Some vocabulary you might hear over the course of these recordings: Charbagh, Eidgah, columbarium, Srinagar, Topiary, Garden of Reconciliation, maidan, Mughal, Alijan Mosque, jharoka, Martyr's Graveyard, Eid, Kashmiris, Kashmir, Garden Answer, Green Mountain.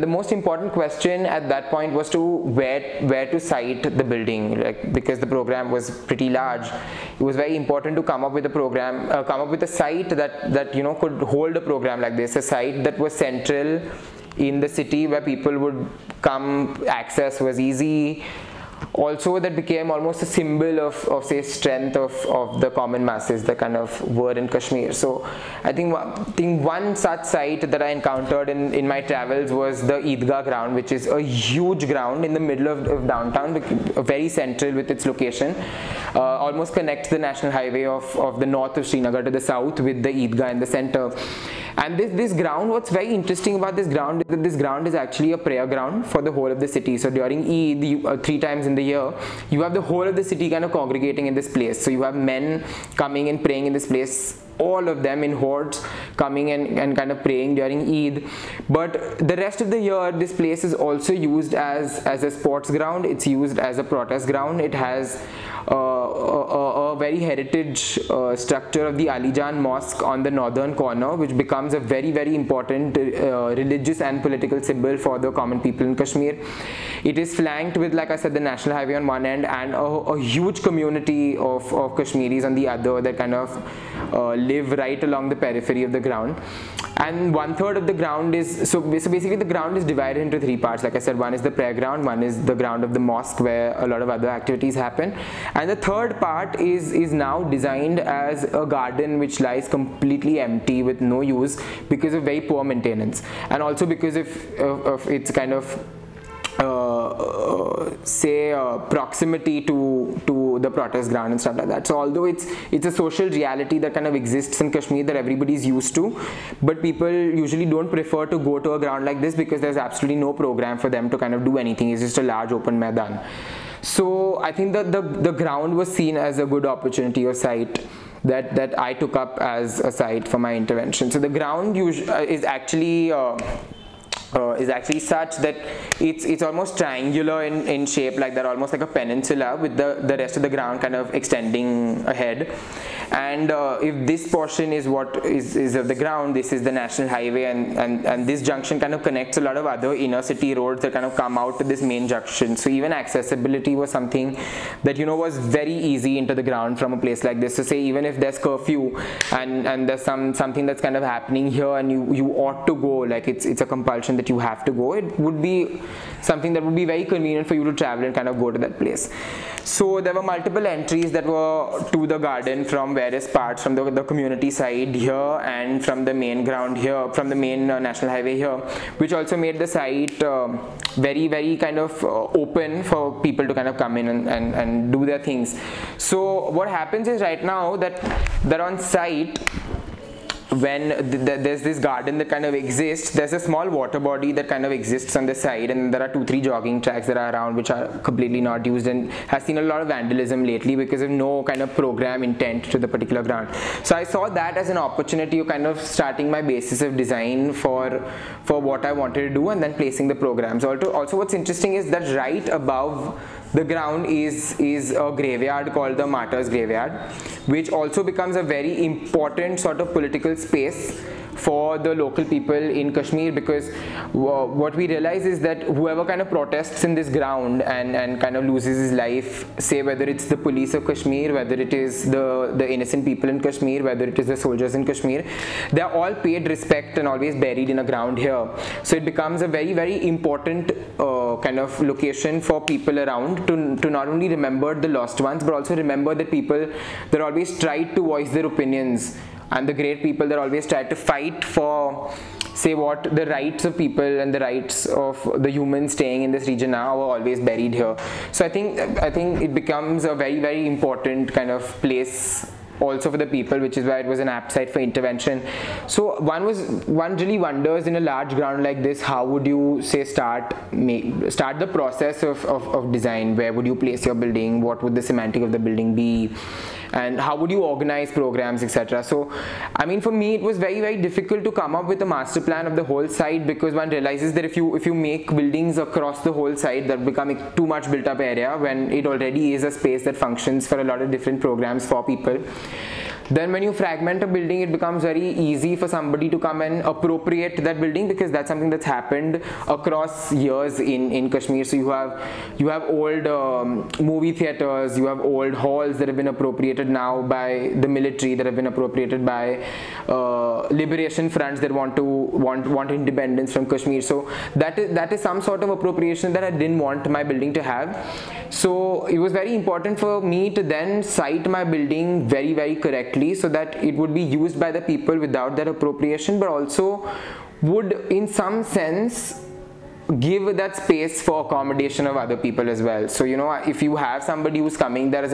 The most important question at that point was to where to site the building, like, because the program was pretty large. It was very important to come up with a program, come up with a site that you know could hold a program like this, a site that was central in the city where people would come, access was easy. Also, that became almost a symbol of say, strength of the common masses that kind of were in Kashmir. So I think one such site that I encountered in my travels was the Eidgah ground, which is a huge ground in the middle of downtown, very central with its location. Almost connects the national highway of the north of Srinagar to the south with the Eidgah in the center. And this ground, what's very interesting about this ground is that this ground is actually a prayer ground for the whole of the city. So during Eid, three times in the year, you have the whole of the city kind of congregating in this place. So you have men coming and praying in this place, all of them in hordes, coming and kind of praying during Eid. But the rest of the year, this place is also used as a sports ground. It's used as a protest ground. It has a very heritage structure of the Alijan Mosque on the northern corner, which becomes a very, very important religious and political symbol for the common people in Kashmir. It is flanked with, like I said, the national highway on one end and a huge community of Kashmiris on the other that kind of live right along the periphery of the ground. And 1/3 of the ground is, so basically the ground is divided into three parts. Like I said, one is the prayer ground, one is the ground of the mosque where a lot of other activities happen. And the third part is now designed as a garden which lies completely empty with no use because of very poor maintenance. And also because of its kind of proximity to the protest ground and stuff like that. So although it's a social reality that kind of exists in Kashmir that everybody's used to, but people usually don't prefer to go to a ground like this because there's absolutely no program for them to kind of do anything. It's just a large open maidan. So I think that the ground was seen as a good opportunity or site that I took up as a site for my intervention. So the ground is actually such that it's almost triangular in shape, like that, almost like a peninsula with the rest of the ground kind of extending ahead. And if this portion is what is of the ground, this is the national highway, and this junction kind of connects a lot of other inner city roads that kind of come out to this main junction. So even accessibility was something that, you know, was very easy into the ground from a place like this. So say even if there's curfew and there's something that's kind of happening here and you ought to go, like it's a compulsion that you have to go, it would be something that would be very convenient for you to travel and kind of go to that place. So there were multiple entries that were to the garden from various parts, from the community side here and from the main ground here, from the main national highway here, which also made the site very, very kind of open for people to kind of come in and do their things. So what happens is right now that on site, when there's this garden that kind of exists, there's a small water body that kind of exists on the side, and there are 2-3 jogging tracks that are around which are completely not used and has seen a lot of vandalism lately because of no kind of program intent to the particular ground. So I saw that as an opportunity of kind of starting my basis of design for what I wanted to do and then placing the programs. Also what's interesting is that right above the ground is a graveyard called the Martyr's Graveyard, which also becomes a very important sort of political space for the local people in Kashmir, because what we realize is that whoever kind of protests in this ground and kind of loses his life, say whether it's the police of Kashmir, whether it is the innocent people in Kashmir, whether it is the soldiers in Kashmir, they're all paid respect and always buried in a ground here. So it becomes a very, very important kind of location for people around to not only remember the lost ones, but also remember the people that always tried to voice their opinions and the great people that always try to fight for, say, what the rights of people and the rights of the humans staying in this region now are always buried here. So I think it becomes a very, very important kind of place also for the people, which is why it was an apt site for intervention. So one really wonders, in a large ground like this, how would you, say, start the process of design? Where would you place your building? What would the semantic of the building be? And how would you organize programs, etc.? So, I mean, for me, it was very, very difficult to come up with a master plan of the whole site, because one realizes that if you make buildings across the whole site, that becomes too much built-up area when it already is a space that functions for a lot of different programs for people. then when you fragment a building, it becomes very easy for somebody to come and appropriate that building, because that's something that's happened across years in Kashmir. So you have old movie theaters, you have old halls that have been appropriated now by the military, that have been appropriated by liberation fronts that want independence from Kashmir. So that is some sort of appropriation that I didn't want my building to have. So it was very important for me to then site my building very, very correctly, so that it would be used by the people without that appropriation, but also would in some sense give that space for accommodation of other people as well. So, you know, if you have somebody who's coming there as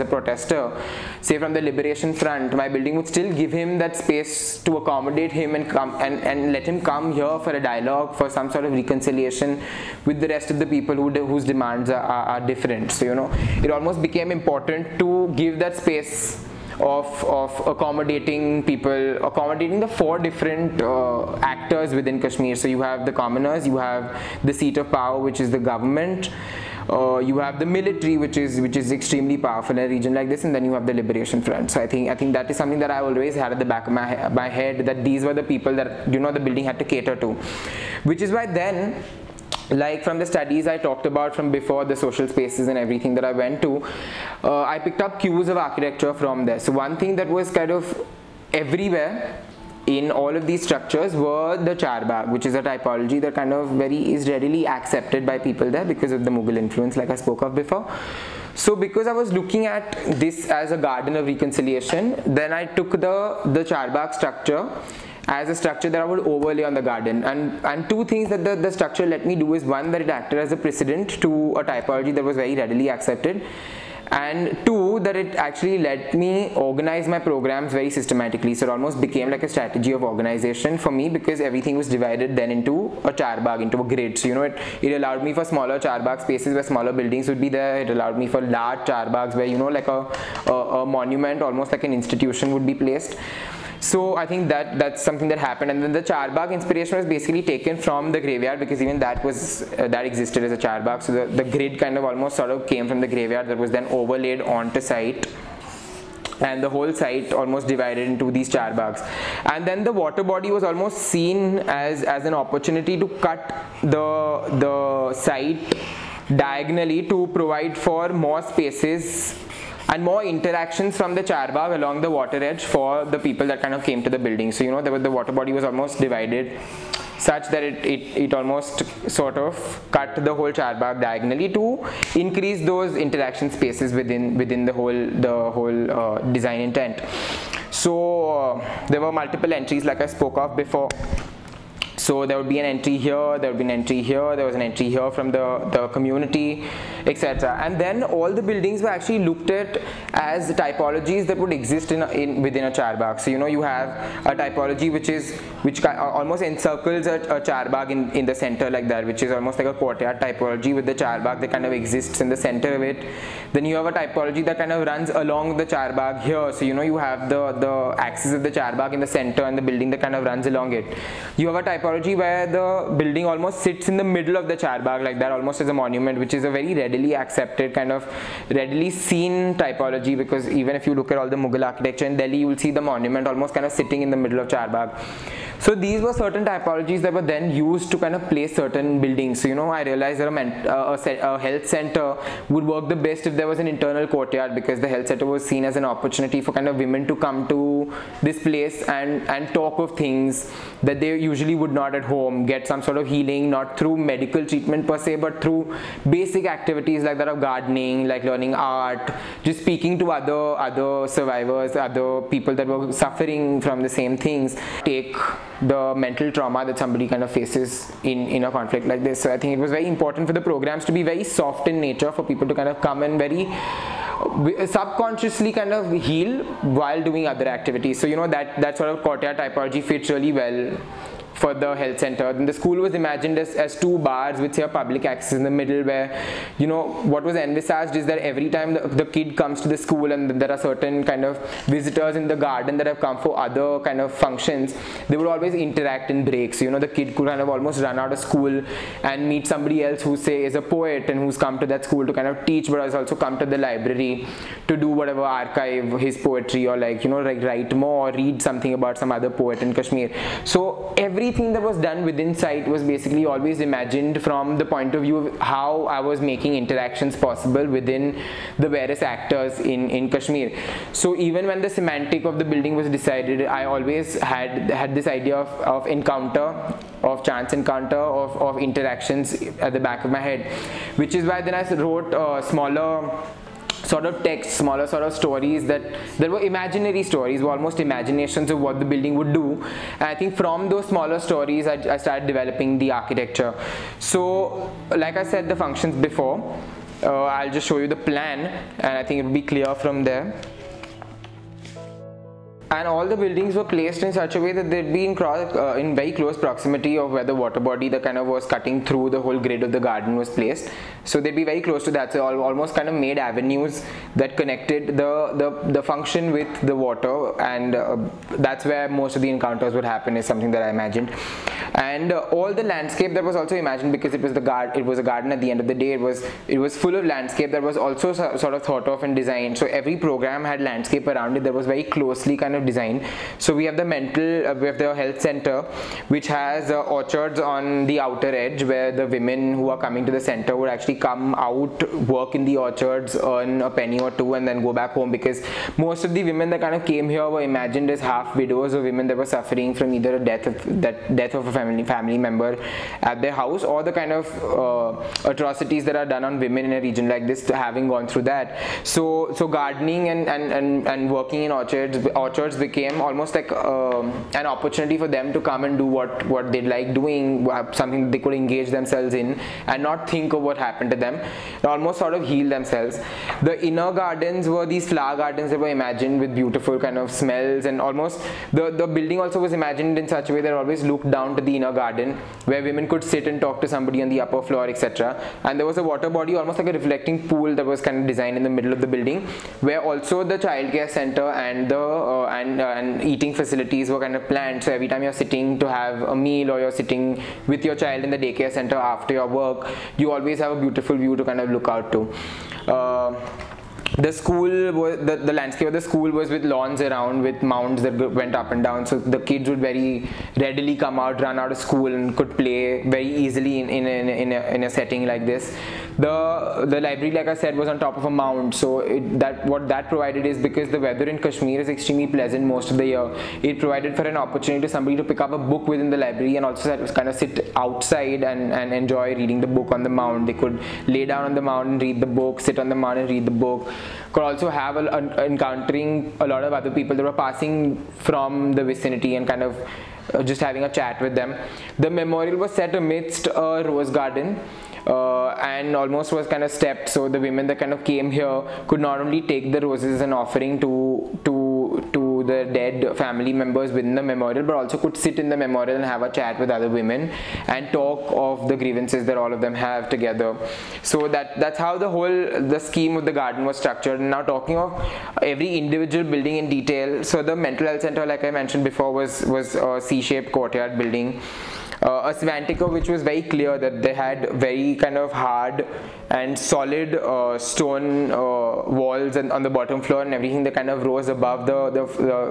a protester, say from the Liberation Front, my building would still give him that space to accommodate him and come and let him come here for a dialogue, for some sort of reconciliation with the rest of the people whose demands are different. So, you know, it almost became important to give that space of accommodating people, accommodating the four different actors within Kashmir. So you have the commoners, you have the seat of power, which is the government, you have the military, which is extremely powerful in a region like this, and then you have the Liberation Front. So I think that is something that I always had at the back of my head, that these were the people that, you know, the building had to cater to, which is why then, like from the studies I talked about from before, the social spaces and everything that I went to, I picked up cues of architecture from there. So one thing that was kind of everywhere in all of these structures were the Charbagh, which is a typology that kind of is readily accepted by people there because of the Mughal influence, like I spoke of before. So because I was looking at this as a garden of reconciliation, then I took the Charbagh structure as a structure that I would overlay on the garden. And two things that the structure let me do is, one, that it acted as a precedent to a typology that was very readily accepted, and two, that it actually let me organize my programs very systematically. So it almost became like a strategy of organization for me, because everything was divided then into a Charbagh, into a grid. So, you know, it allowed me for smaller Charbagh spaces where smaller buildings would be there. It allowed me for large Charbaghs where, you know, like a monument, almost like an institution, would be placed. So I think that's something that happened. And then the Charbagh inspiration was basically taken from the graveyard, because even that existed as a Charbagh. So the grid kind of almost sort of came from the graveyard that was then overlaid onto site, and the whole site almost divided into these Charbaghs. And then the water body was almost seen as an opportunity to cut the site diagonally to provide for more spaces and more interactions from the Charbagh along the water edge for the people that kind of came to the building. So, you know, the water body was almost divided such that it almost sort of cut the whole Charbagh diagonally to increase those interaction spaces within the whole design intent. So there were multiple entries, like I spoke of before. So there would be an entry here, there would be an entry here, there was an entry here from the community, etc. And then all the buildings were actually looked at as typologies that would exist within a Charbagh. So, you know, you have a typology which almost encircles a Charbagh in the center like that, which is almost like a courtyard typology with the Charbagh that kind of exists in the center of it. Then you have a typology that kind of runs along the Charbagh here. So, you know, you have the axis of the Charbagh in the center and the building that kind of runs along it. You have a typology where the building almost sits in the middle of the Charbagh like that, almost as a monument, which is a very readily accepted, kind of readily seen typology, because even if you look at all the Mughal architecture in Delhi, you will see the monument almost kind of sitting in the middle of Charbagh. So these were certain typologies that were then used to kind of place certain buildings. So, you know, I realized that a health center would work the best if there was an internal courtyard, because the health center was seen as an opportunity for kind of women to come to this place and talk of things that they usually would not at home, get some sort of healing, not through medical treatment per se, but through basic activities like that of gardening, like learning art, just speaking to other survivors, other people that were suffering from the same things. Take the mental trauma that somebody kind of faces in a conflict like this. So I think it was very important for the programs to be very soft in nature, for people to kind of come and very subconsciously kind of heal while doing other activities. So, you know, that sort of courtyard typology fits really well for the health center. And the school was imagined as two bars with say public access in the middle, where, you know, what was envisaged is that every time the kid comes to the school, and there are certain kind of visitors in the garden that have come for other kind of functions, they would always interact in breaks. You know, the kid could kind of almost run out of school and meet somebody else who say is a poet and who's come to that school to kind of teach, but has also come to the library to do whatever, archive his poetry, or like, you know, like write more or read something about some other poet in Kashmir. So everything that was done within sight was basically always imagined from the point of view of how I was making interactions possible within the various actors in Kashmir. So even when the semantic of the building was decided, I always had this idea of encounter, of chance encounter, of interactions at the back of my head, which is why then I wrote smaller sort of text, smaller sort of stories that were imaginary stories, were almost imaginations of what the building would do. And I think from those smaller stories I started developing the architecture. So like I said, the functions before, I'll just show you the plan, and I think it will be clear from there. And all the buildings were placed in such a way that they'd be in very close proximity of where the water body that kind of was cutting through the whole grid of the garden was placed. So they'd be very close to that. So almost kind of made avenues that connected the function with the water, and that's where most of the encounters would happen, is something that I imagined. And all the landscape that was also imagined, because it was a garden at the end of the day. It was full of landscape that was also sort of thought of and designed. So every program had landscape around it that was very closely kind of design. So we have the health center, which has orchards on the outer edge, where the women who are coming to the center would actually come out, work in the orchards, earn a penny or two, and then go back home, because most of the women that kind of came here were imagined as half widows, or women that were suffering from either a death of a family member at their house, or the kind of atrocities that are done on women in a region like this, having gone through that. So gardening and working in orchards became almost like an opportunity for them to come and do what they like doing, something they could engage themselves in and not think of what happened to them. They almost sort of heal themselves. The inner gardens were these flower gardens that were imagined with beautiful kind of smells, and almost the building also was imagined in such a way that always looked down to the inner garden, where women could sit and talk to somebody on the upper floor, etc. And there was a water body, almost like a reflecting pool, that was kind of designed in the middle of the building, where also the childcare center and the and eating facilities were kind of planned. So every time you're sitting to have a meal, or you're sitting with your child in the daycare center after your work, you always have a beautiful view to kind of look out to. The school was, the landscape of the school was with lawns around, with mounds that went up and down, so the kids would very readily come out, run out of school, and could play very easily in a setting like this. The library, like I said, was on top of a mound, so what that provided is, because the weather in Kashmir is extremely pleasant most of the year, it provided for an opportunity to somebody to pick up a book within the library and also kind of sit outside and enjoy reading the book on the mound. They could lay down on the mound and read the book, sit on the mound and read the book. Could also have encountering a lot of other people that were passing from the vicinity and kind of just having a chat with them. The memorial was set amidst a rose garden, and almost was kind of stepped, so the women that kind of came here could not only take the roses as an offering to the dead family members within the memorial, but also could sit in the memorial and have a chat with other women and talk of the grievances that all of them have together. So that's how the scheme of the garden was structured. And now talking of every individual building in detail, so the mental health center, like I mentioned before, was a C-shaped courtyard building. A Svantica, which was very clear that they had very kind of hard and solid stone walls, and on the bottom floor, and everything that kind of rose above the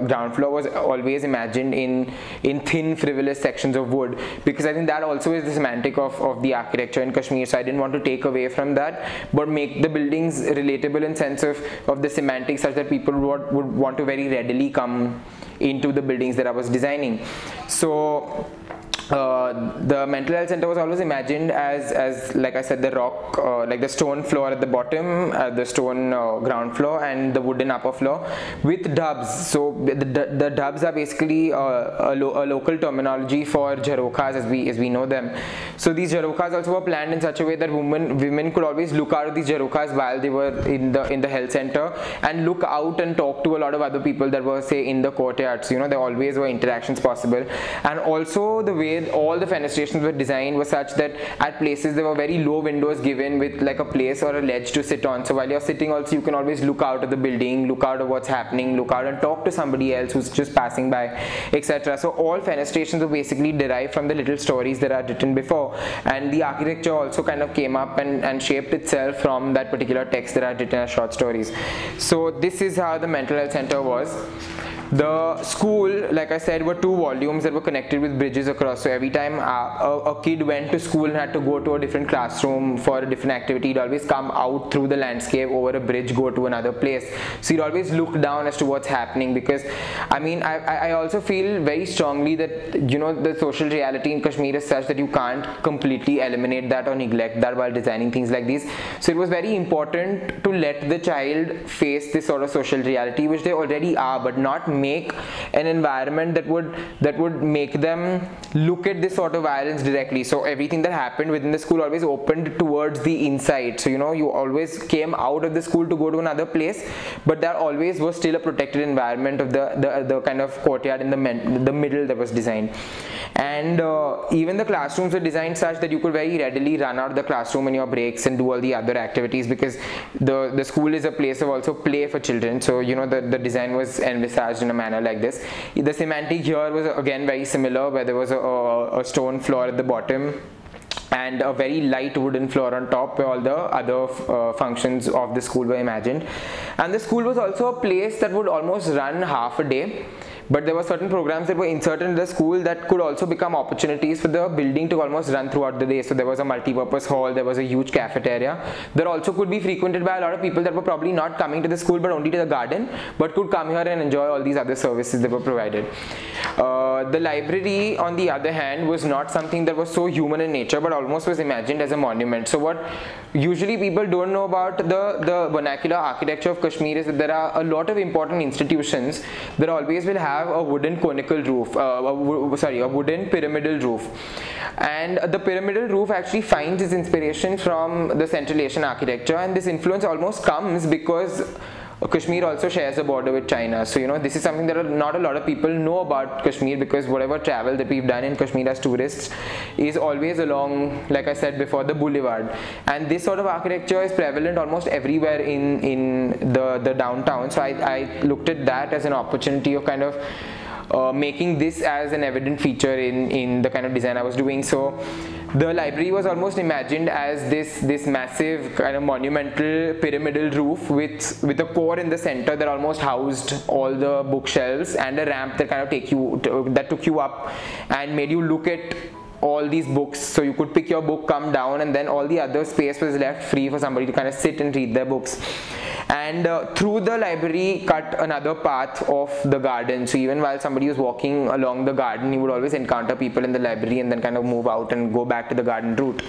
ground floor was always imagined in thin, frivolous sections of wood, because I think that also is the semantic of the architecture in Kashmir. So I didn't want to take away from that, but make the buildings relatable in sense of the semantics, such that people would want to very readily come into the buildings that I was designing. So the mental health center was always imagined as like I said, the rock, like the stone floor at the bottom, the stone ground floor, and the wooden upper floor with dubs. So the dubs are basically a local terminology for jharokas, as we know them. So these jharokas also were planned in such a way that women could always look out of these jharokas while they were in the health center, and look out and talk to a lot of other people that were, say, in the courtyards. You know, there always were interactions possible, and also the way way all the fenestrations were designed were such that at places there were very low windows given with like a place or a ledge to sit on. So while you're sitting also, you can always look out at the building, look out at what's happening, look out and talk to somebody else who's just passing by, etc. So all fenestrations were basically derived from the little stories that are written before, and the architecture also kind of came up and shaped itself from that particular text that are written as short stories. So this is how the mental health center was. The school, like I said, were two volumes that were connected with bridges across. So every time a kid went to school and had to go to a different classroom for a different activity, he'd always come out through the landscape, over a bridge, go to another place. So he'd always look down as to what's happening, because I mean, I also feel very strongly that, you know, the social reality in Kashmir is such that you can't completely eliminate that or neglect that while designing things like these. So it was very important to let the child face this sort of social reality, which they already are, but not make an environment that would make them look at this sort of violence directly. So everything that happened within the school always opened towards the inside. So, you know, you always came out of the school to go to another place, but there always was still a protected environment of the kind of courtyard in the middle that was designed. And even the classrooms were designed such that you could very readily run out of the classroom in your breaks and do all the other activities, because the school is a place of also play for children. So, you know, the design was envisaged in a manner like this. The semantic here was again very similar, where there was a stone floor at the bottom and a very light wooden floor on top, where all the other functions of the school were imagined. And the school was also a place that would almost run half a day, but there were certain programs that were inserted in the school that could also become opportunities for the building to almost run throughout the day. So there was a multi-purpose hall, there was a huge cafeteria that also could be frequented by a lot of people that were probably not coming to the school but only to the garden, but could come here and enjoy all these other services that were provided. The library, on the other hand, was not something that was so human in nature, but almost was imagined as a monument. So what usually people don't know about the vernacular architecture of Kashmir is that there are a lot of important institutions that always will have a wooden conical roof, a wooden pyramidal roof. And the pyramidal roof actually finds its inspiration from the Central Asian architecture, and this influence almost comes because Kashmir also shares a border with China. So, you know, this is something that not a lot of people know about Kashmir, because whatever travel that we've done in Kashmir as tourists is always along, like I said before, the boulevard. And this sort of architecture is prevalent almost everywhere in the downtown. So I looked at that as an opportunity of kind of making this as an evident feature in the kind of design I was doing. So the library was almost imagined as this massive kind of monumental pyramidal roof with a core in the center that almost housed all the bookshelves, and a ramp that kind of took you up and made you look at all these books. So you could pick your book, come down, and then all the other space was left free for somebody to kind of sit and read their books. And through the library cut another path of the garden. So even while somebody was walking along the garden, you would always encounter people in the library and then kind of move out and go back to the garden route.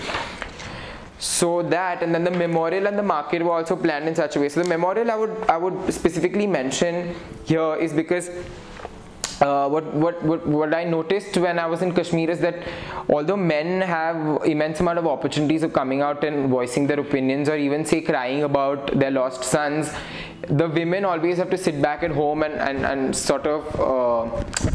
So that, and then the memorial and the market were also planned in such a way. So the memorial I would specifically mention here is because what I noticed when I was in Kashmir is that although men have immense amount of opportunities of coming out and voicing their opinions, or even say crying about their lost sons, the women always have to sit back at home and sort of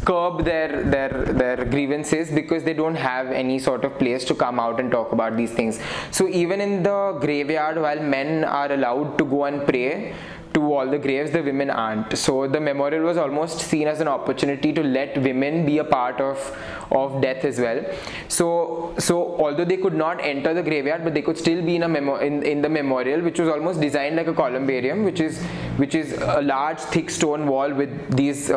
curb their grievances, because they don't have any sort of place to come out and talk about these things. So even in the graveyard, while men are allowed to go and pray to all the graves, the women aren't. So the memorial was almost seen as an opportunity to let women be a part of death as well. So although they could not enter the graveyard, but they could still be in the memorial, which was almost designed like a columbarium, which is a large thick stone wall with these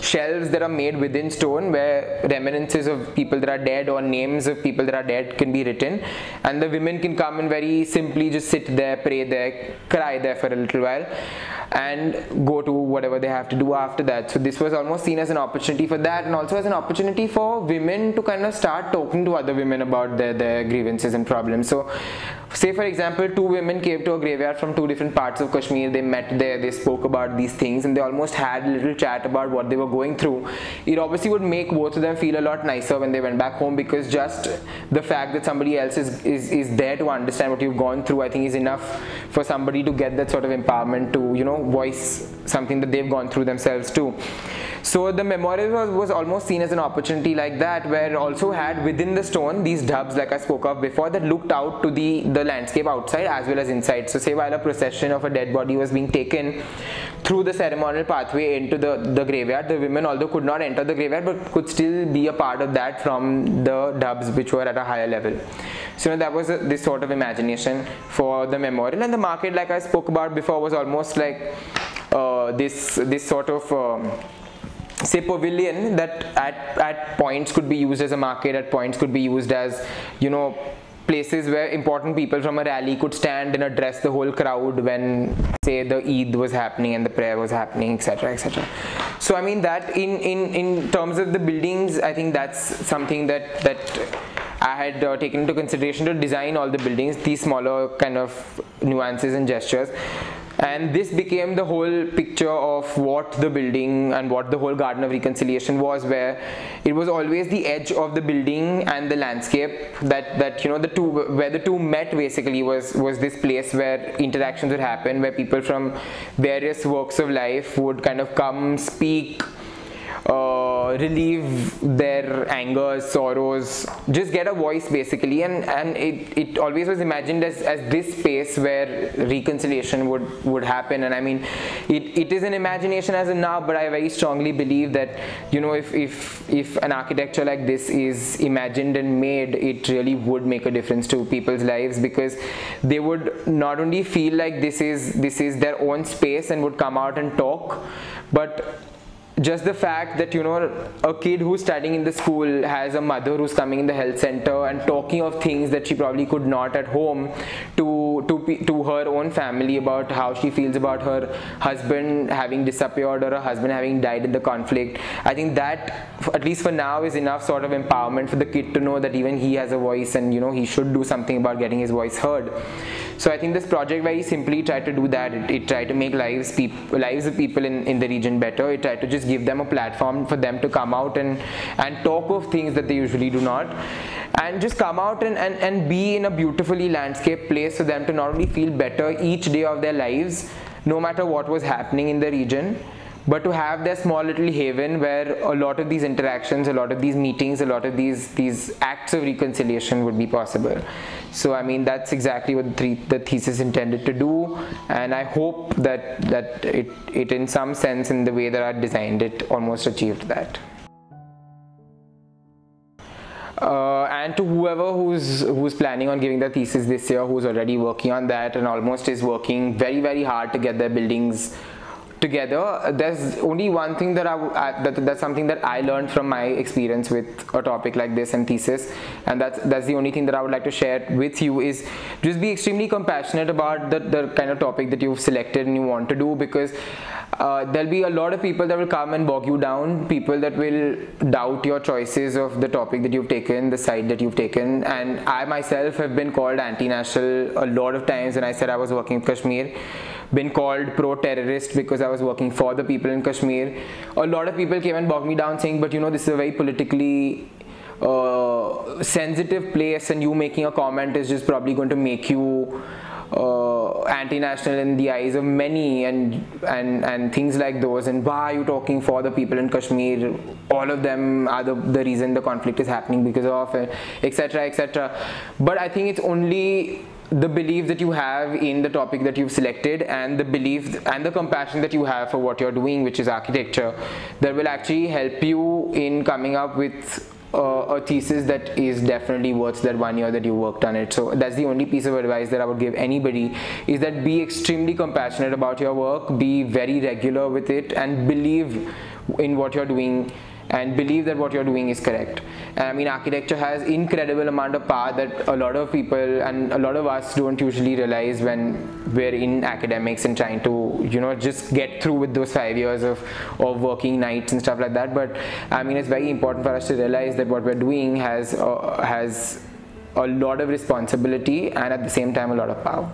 shelves that are made within stone, where remnants of people that are dead or names of people that are dead can be written, and the women can come and very simply just sit there, pray there, cry there for a little while, and go to whatever they have to do after that. So this was almost seen as an opportunity for that, and also as an opportunity for women to kind of start talking to other women about their grievances and problems. So say for example, two women came to a graveyard from two different parts of Kashmir, they met there, they spoke about these things, and they almost had a little chat about what they were going through. It obviously would make both of them feel a lot nicer when they went back home, because just the fact that somebody else is there to understand what you've gone through, I think is enough for somebody to get that sort of empowerment to, you know, voice something that they've gone through themselves too. So the memorial was almost seen as an opportunity like that, where also had within the stone these dhubs like I spoke of before that looked out to the landscape outside as well as inside. So say while a procession of a dead body was being taken through the ceremonial pathway into the graveyard, the women although could not enter the graveyard but could still be a part of that from the dhubs which were at a higher level. So that was this sort of imagination for the memorial. And the market, like I spoke about before, was almost like this sort of say pavilion that at points could be used as a market, at points could be used as, you know, places where important people from a rally could stand and address the whole crowd when, say, the Eid was happening and the prayer was happening, etc., etc. So I mean that in terms of the buildings, I think that's something that I had taken into consideration to design all the buildings, these smaller kind of nuances and gestures. And this became the whole picture of what the building and what the whole Garden of Reconciliation was, where it was always the edge of the building and the landscape that you know, where the two met basically was this place where interactions would happen, where people from various walks of life would kind of come, speak, relieve their anger, sorrows, just get a voice basically. And it always was imagined as this space where reconciliation would happen. And I mean, it is an imagination as of now, but I very strongly believe that, you know, if an architecture like this is imagined and made, it really would make a difference to people's lives, because they would not only feel like this is their own space and would come out and talk, but just the fact that, you know, a kid who's studying in the school has a mother who's coming in the health center and talking of things that she probably could not at home to her own family, about how she feels about her husband having disappeared or her husband having died in the conflict. I think that, at least for now, is enough sort of empowerment for the kid to know that even he has a voice and, you know, he should do something about getting his voice heard. So I think this project very simply tried to do that. It tried to make lives of people in the region better. It tried to just give them a platform for them to come out and talk of things that they usually do not, and just come out and be in a beautifully landscaped place for them to not only feel better each day of their lives, no matter what was happening in the region, but to have their small little haven where a lot of these interactions, a lot of these meetings, a lot of these acts of reconciliation would be possible. So I mean, that's exactly what the thesis intended to do, and I hope that it in some sense, in the way that I designed it, almost achieved that. And to whoever who's planning on giving the thesis this year, who's already working on that and almost is working very, very hard to get their buildings together, there's only one thing that that's something that I learned from my experience with a topic like this and thesis, and that's the only thing that I would like to share with you, is just be extremely compassionate about the kind of topic that you've selected and you want to do, because there'll be a lot of people that will come and bog you down, people that will doubt your choices of the topic that you've taken, the side that you've taken. And I myself have been called anti-national a lot of times when I said I was working in Kashmir, been called pro-terrorist because I was working for the people in Kashmir. A lot of people came and bogged me down saying, but you know, this is a very politically sensitive place and you making a comment is just probably going to make you anti-national in the eyes of many and things like those, and why are you talking for the people in Kashmir? All of them are the reason the conflict is happening because of, etc., etc. But I think it's only the belief that you have in the topic that you've selected and the belief and the compassion that you have for what you're doing, which is architecture, that will actually help you in coming up with a thesis that is definitely worth that 1 year that you worked on it. So that's the only piece of advice that I would give anybody, is that be extremely compassionate about your work, be very regular with it, and believe in what you're doing and believe that what you're doing is correct. I mean, architecture has incredible amount of power that a lot of people and a lot of us don't usually realize when we're in academics and trying to, you know, just get through with those 5 years of working nights and stuff like that. But I mean, it's very important for us to realize that what we're doing has a lot of responsibility and at the same time a lot of power.